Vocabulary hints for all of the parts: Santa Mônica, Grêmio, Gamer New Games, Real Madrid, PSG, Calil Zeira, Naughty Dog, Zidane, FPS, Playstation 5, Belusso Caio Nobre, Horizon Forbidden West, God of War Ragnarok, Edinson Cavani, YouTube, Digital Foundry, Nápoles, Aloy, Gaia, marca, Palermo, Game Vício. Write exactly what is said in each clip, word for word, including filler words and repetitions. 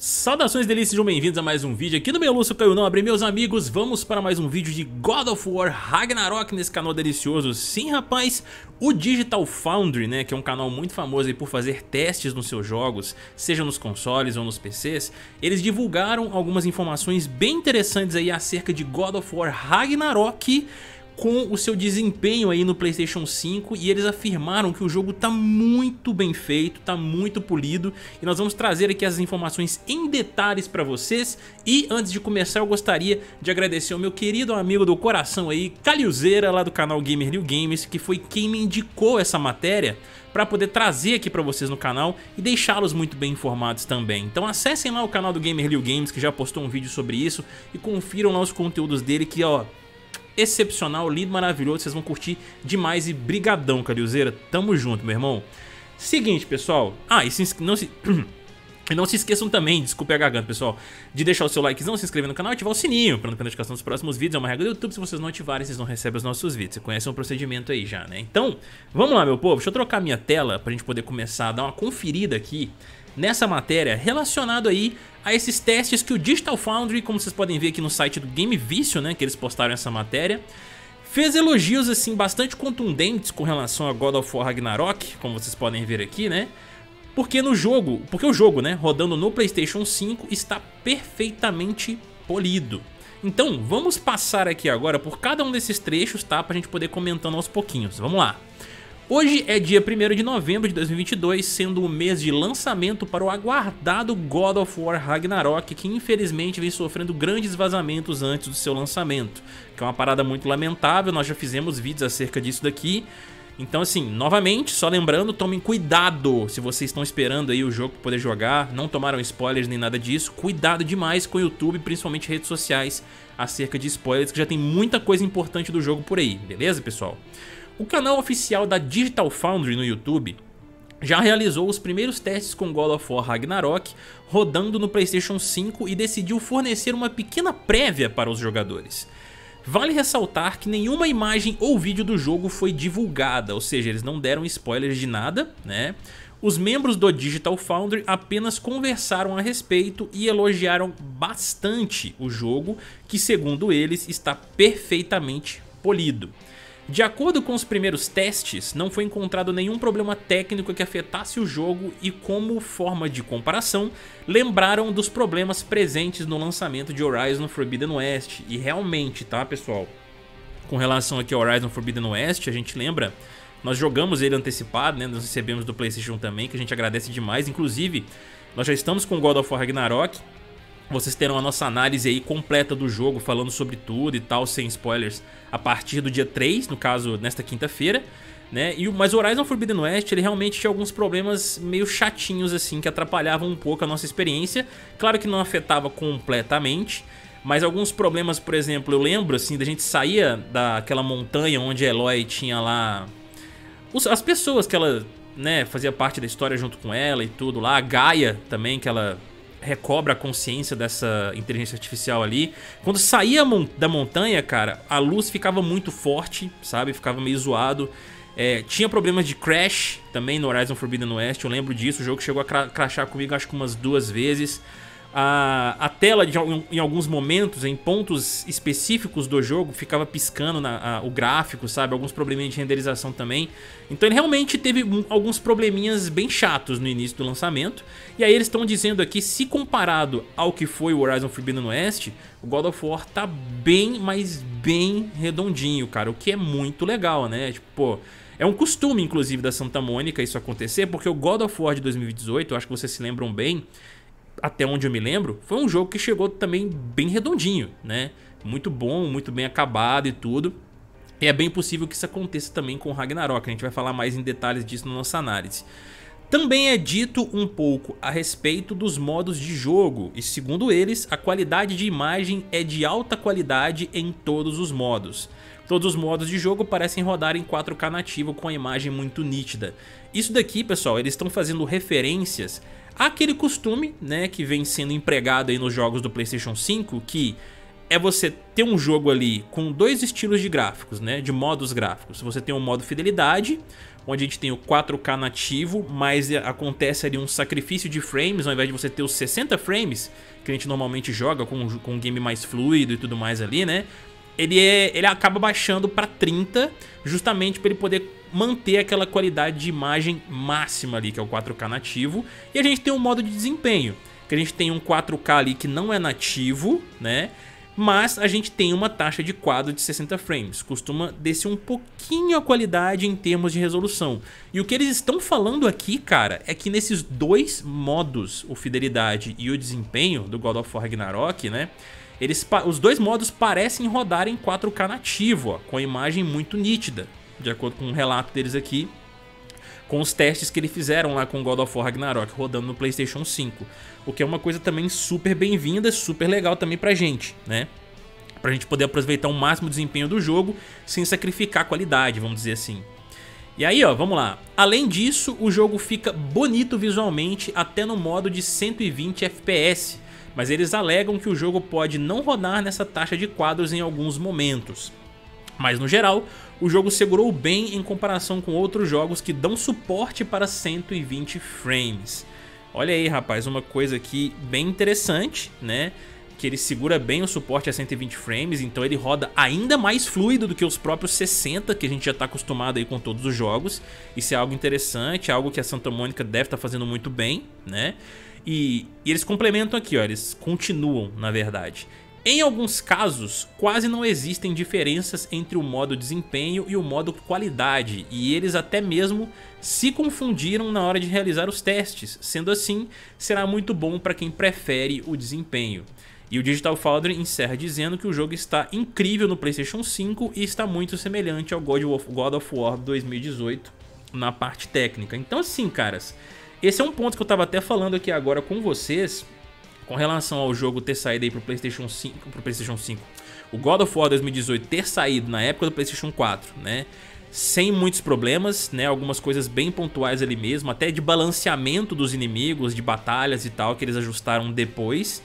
Saudações delícias, sejam bem-vindos a mais um vídeo aqui do Belusso Caio Nobre, meus amigos. Vamos para mais um vídeo de God of War Ragnarok nesse canal delicioso. Sim, rapaz, o Digital Foundry, né, que é um canal muito famoso aí por fazer testes nos seus jogos, seja nos consoles ou nos P Cs, eles divulgaram algumas informações bem interessantes aí acerca de God of War Ragnarok com o seu desempenho aí no PlayStation cinco, e eles afirmaram que o jogo tá muito bem feito, tá muito polido, e nós vamos trazer aqui as informações em detalhes pra vocês. E antes de começar, eu gostaria de agradecer ao meu querido amigo do coração aí, Calil Zeira, lá do canal Gamer New Games, que foi quem me indicou essa matéria para poder trazer aqui para vocês no canal e deixá-los muito bem informados também. Então acessem lá o canal do Gamer New Games, que já postou um vídeo sobre isso, e confiram lá os conteúdos dele, que ó, excepcional, lindo, maravilhoso, vocês vão curtir demais. E brigadão, Calil Zeira, tamo junto, meu irmão. Seguinte, pessoal, ah, e se, não se... E não se esqueçam também, desculpe a garganta, pessoal, de deixar o seu likezão, se inscrever no canal e ativar o sininho para não perder a notificação dos próximos vídeos. É uma regra do YouTube, se vocês não ativarem, vocês não recebem os nossos vídeos. Você conhece o procedimento aí já, né? Então, vamos lá, meu povo, deixa eu trocar minha tela pra gente poder começar a dar uma conferida aqui nessa matéria relacionado aí a esses testes que o Digital Foundry, como vocês podem ver aqui no site do Game Vício, né, que eles postaram essa matéria, fez elogios assim bastante contundentes com relação a God of War Ragnarok, como vocês podem ver aqui, né? Porque no jogo, porque o jogo, né, rodando no PlayStation cinco, está perfeitamente polido. Então, vamos passar aqui agora por cada um desses trechos, tá? Pra gente poder comentando aos pouquinhos. Vamos lá. Hoje é dia primeiro de novembro de dois mil e vinte e dois, sendo o mês de lançamento para o aguardado God of War Ragnarok, que infelizmente vem sofrendo grandes vazamentos antes do seu lançamento, que é uma parada muito lamentável. Nós já fizemos vídeos acerca disso daqui. Então assim, novamente, só lembrando, tomem cuidado se vocês estão esperando aí o jogo para poder jogar, não tomaram spoilers nem nada disso. Cuidado demais com o YouTube, principalmente redes sociais, acerca de spoilers, que já tem muita coisa importante do jogo por aí, beleza, pessoal? O canal oficial da Digital Foundry no YouTube já realizou os primeiros testes com God of War Ragnarok rodando no PlayStation cinco e decidiu fornecer uma pequena prévia para os jogadores. Vale ressaltar que nenhuma imagem ou vídeo do jogo foi divulgada, ou seja, eles não deram spoilers de nada, né? Os membros do Digital Foundry apenas conversaram a respeito e elogiaram bastante o jogo, que segundo eles está perfeitamente polido. De acordo com os primeiros testes, não foi encontrado nenhum problema técnico que afetasse o jogo, e como forma de comparação, lembraram dos problemas presentes no lançamento de Horizon Forbidden West. E realmente, tá, pessoal, com relação aqui ao Horizon Forbidden West, a gente lembra, nós jogamos ele antecipado, né, nós recebemos do PlayStation também, que a gente agradece demais. Inclusive, nós já estamos com God of War Ragnarok, vocês terão a nossa análise aí completa do jogo, falando sobre tudo e tal, sem spoilers, a partir do dia três, no caso, nesta quinta-feira, né? E, mas o Horizon Forbidden West, ele realmente tinha alguns problemas meio chatinhos, assim, que atrapalhavam um pouco a nossa experiência. Claro que não afetava completamente, mas alguns problemas, por exemplo, eu lembro, assim, da gente saía daquela montanha onde a Aloy tinha lá as pessoas que ela, né, fazia parte da história junto com ela e tudo lá. A Gaia também, que ela recobra a consciência dessa inteligência artificial ali. Quando saía da montanha, cara, a luz ficava muito forte, sabe? Ficava meio zoado. É, tinha problemas de crash também no Horizon Forbidden West, eu lembro disso. O jogo chegou a crashar comigo acho que umas duas vezes. A, a tela de, em alguns momentos, em pontos específicos do jogo, ficava piscando na, a, o gráfico, sabe? Alguns probleminhas de renderização também. Então ele realmente teve um, alguns probleminhas bem chatos no início do lançamento. E aí eles estão dizendo aqui, se comparado ao que foi o Horizon Forbidden West, o God of War tá bem, mas bem redondinho, cara. O que é muito legal, né? Tipo, pô, é um costume, inclusive, da Santa Mônica isso acontecer, porque o God of War de dois mil e dezoito, eu acho que vocês se lembram bem, até onde eu me lembro, foi um jogo que chegou também bem redondinho, né? Muito bom, muito bem acabado e tudo. E é bem possível que isso aconteça também com o Ragnarok. A gente vai falar mais em detalhes disso na nossa análise. Também é dito um pouco a respeito dos modos de jogo, e segundo eles, a qualidade de imagem é de alta qualidade em todos os modos. Todos os modos de jogo parecem rodar em quatro K nativo, com a imagem muito nítida. Isso daqui, pessoal, eles estão fazendo referências àquele costume, né, que vem sendo empregado aí nos jogos do PlayStation cinco, que é você ter um jogo ali com dois estilos de gráficos, né? De modos gráficos. Você tem um modo fidelidade, onde a gente tem o quatro K nativo, mas acontece ali um sacrifício de frames, ao invés de você ter os sessenta frames, que a gente normalmente joga com, com um game mais fluido e tudo mais ali, né? Ele, é, ele acaba baixando para trinta, justamente para ele poder manter aquela qualidade de imagem máxima ali, que é o quatro K nativo. E a gente tem um modo de desempenho, que a gente tem um quatro K ali que não é nativo, né? Mas a gente tem uma taxa de quadro de sessenta frames. Costuma descer um pouquinho a qualidade em termos de resolução. E o que eles estão falando aqui, cara, é que nesses dois modos, o fidelidade e o desempenho do God of War Ragnarok, né? Eles, os dois modos parecem rodar em quatro K nativo, ó, com a imagem muito nítida, de acordo com um relato deles aqui, com os testes que eles fizeram lá com o God of War Ragnarok rodando no PlayStation cinco. O que é uma coisa também super bem-vinda, super legal também pra gente, né? Pra gente poder aproveitar o máximo desempenho do jogo sem sacrificar a qualidade, vamos dizer assim. E aí, ó, vamos lá. Além disso, o jogo fica bonito visualmente até no modo de cento e vinte F P S. Mas eles alegam que o jogo pode não rodar nessa taxa de quadros em alguns momentos. Mas no geral, o jogo segurou bem em comparação com outros jogos que dão suporte para cento e vinte frames. Olha aí, rapaz, uma coisa aqui bem interessante, né? Que ele segura bem o suporte a cento e vinte frames, então ele roda ainda mais fluido do que os próprios sessenta, que a gente já está acostumado aí com todos os jogos. Isso é algo interessante, algo que a Santa Mônica deve estar fazendo muito bem, né? E, e eles complementam aqui, ó, eles continuam, na verdade. Em alguns casos, quase não existem diferenças entre o modo desempenho e o modo qualidade, e eles até mesmo se confundiram na hora de realizar os testes. Sendo assim, será muito bom para quem prefere o desempenho. E o Digital Foundry encerra dizendo que o jogo está incrível no PlayStation cinco e está muito semelhante ao God of, God of War dois mil e dezoito na parte técnica. Então assim, caras, esse é um ponto que eu estava até falando aqui agora com vocês, com relação ao jogo ter saído aí pro PlayStation cinco, pro PlayStation cinco, o God of War dois mil e dezoito ter saído na época do PlayStation quatro, né? Sem muitos problemas, né? Algumas coisas bem pontuais ali mesmo, até de balanceamento dos inimigos, de batalhas e tal, que eles ajustaram depois.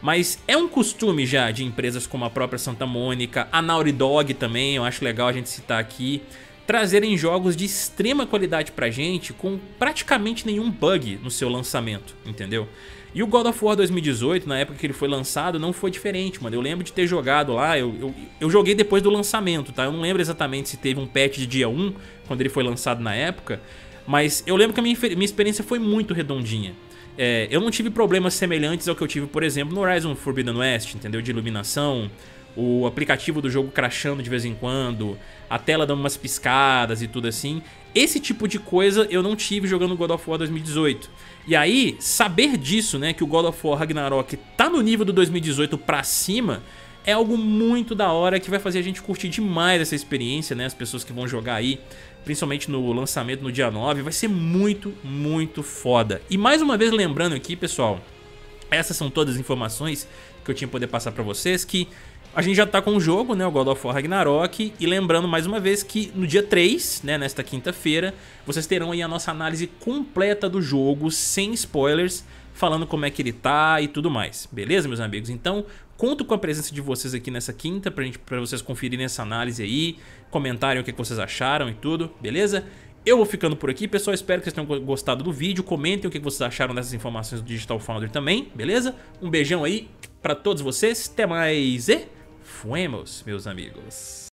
Mas é um costume já de empresas como a própria Santa Mônica, a Naughty Dog também, eu acho legal a gente citar aqui, trazerem jogos de extrema qualidade pra gente com praticamente nenhum bug no seu lançamento, entendeu? E o God of War dois mil e dezoito, na época que ele foi lançado, não foi diferente, mano. Eu lembro de ter jogado lá, eu, eu, eu joguei depois do lançamento, tá? Eu não lembro exatamente se teve um patch de dia um, quando ele foi lançado na época, mas eu lembro que a minha, minha experiência foi muito redondinha. É, eu não tive problemas semelhantes ao que eu tive, por exemplo, no Horizon Forbidden West, entendeu? De iluminação, o aplicativo do jogo crashando de vez em quando, a tela dando umas piscadas e tudo assim. Esse tipo de coisa eu não tive jogando God of War dois mil e dezoito. E aí, saber disso, né, que o God of War Ragnarok tá no nível do dois mil e dezoito pra cima, é algo muito da hora que vai fazer a gente curtir demais essa experiência, né? As pessoas que vão jogar aí, principalmente no lançamento no dia nove, vai ser muito, muito foda. E mais uma vez lembrando aqui, pessoal, essas são todas as informações que eu tinha que poder passar pra vocês, que a gente já tá com o jogo, né, o God of War Ragnarok, e lembrando mais uma vez que no dia três, né, nesta quinta-feira, vocês terão aí a nossa análise completa do jogo, sem spoilers, falando como é que ele tá e tudo mais, beleza, meus amigos? Então, conto com a presença de vocês aqui nessa quinta, pra, gente, pra vocês conferirem essa análise aí, comentarem o que, que vocês acharam e tudo, beleza? Eu vou ficando por aqui, pessoal, espero que vocês tenham gostado do vídeo, comentem o que vocês acharam dessas informações do Digital Foundry também, beleza? Um beijão aí pra todos vocês, até mais e fuemos, meus amigos.